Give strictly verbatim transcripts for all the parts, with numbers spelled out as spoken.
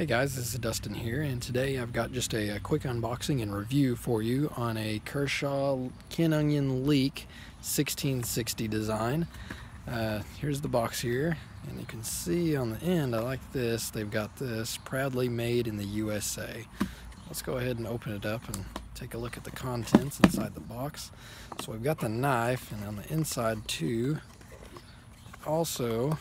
Hey guys, this is Dustin here, and today I've got just a, a quick unboxing and review for you on a Kershaw Ken Onion Leek sixteen sixty design. Uh, here's the box here, and you can see on the end, I like this, they've got this proudly made in the U S A. Let's go ahead and open it up and take a look at the contents inside the box. So we've got the knife, and on the inside too, also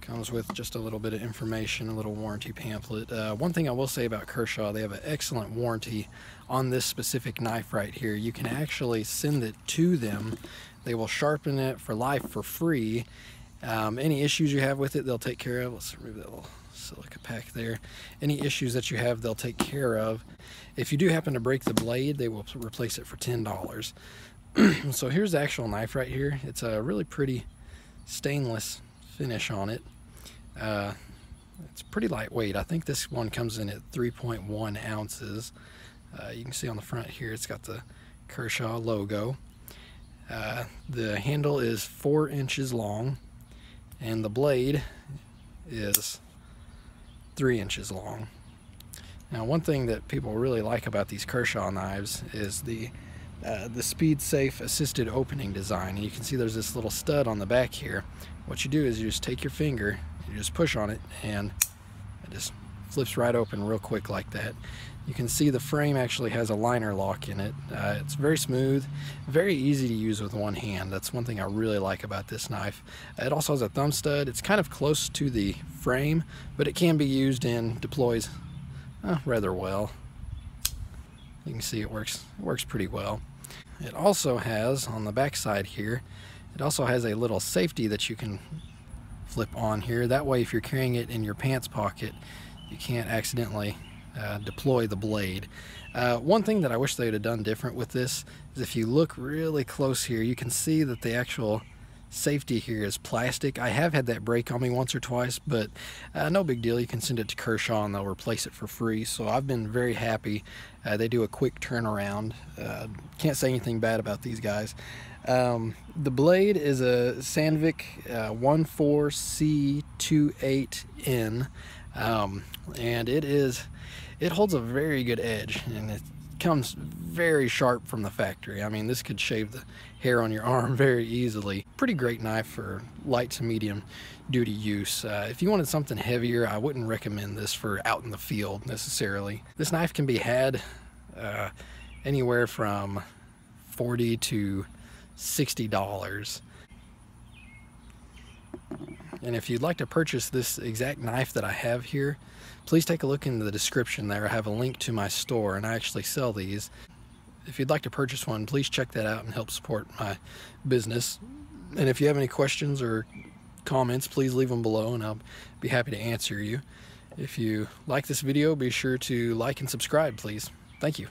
comes with just a little bit of information, a little warranty pamphlet. Uh, one thing I will say about Kershaw, they have an excellent warranty on this specific knife right here. You can actually send it to them. They will sharpen it for life for free. Um, any issues you have with it, they'll take care of. Let's remove that little silica pack there. Any issues that you have, they'll take care of. If you do happen to break the blade, they will replace it for ten dollars. So here's the actual knife right here. It's a really pretty stainless finish on it. Uh, it's pretty lightweight. I think this one comes in at three point one ounces. Uh, you can see on the front here it's got the Kershaw logo. Uh, the handle is four inches long and the blade is three inches long. Now, one thing that people really like about these Kershaw knives is the Uh, the SpeedSafe assisted opening design. And you can see there's this little stud on the back here. What you do is you just take your finger, you just push on it, and it just flips right open real quick like that. You can see the frame actually has a liner lock in it. Uh, it's very smooth, very easy to use with one hand. That's one thing I really like about this knife. It also has a thumb stud. It's kind of close to the frame, but it can be used and deploys uh, rather well. You can see it works it works pretty well. It also has, on the back side here, it also has a little safety that you can flip on here. That way, if you're carrying it in your pants pocket, you can't accidentally uh, deploy the blade. Uh, one thing that I wish they would have done different with this is if you look really close here, you can see that the actual safety here is plastic. I have had that break on me once or twice, but uh, no big deal. You can send it to Kershaw and they'll replace it for free. So I've been very happy. Uh, they do a quick turnaround. Uh, can't say anything bad about these guys. Um, the blade is a Sandvik uh, one four C twenty-eight N, um, and it is it holds a very good edge, and it comes very sharp from the factory. I mean, this could shave the hair on your arm very easily. Pretty great knife for light to medium duty use. Uh, if you wanted something heavier, I wouldn't recommend this for out in the field necessarily. This knife can be had uh, anywhere from forty to sixty dollars. And if you'd like to purchase this exact knife that I have here, please take a look in the description there. I have a link to my store, and I actually sell these. If you'd like to purchase one, please check that out and help support my business. And if you have any questions or comments, please leave them below, and I'll be happy to answer you. If you like this video, be sure to like and subscribe, please. Thank you.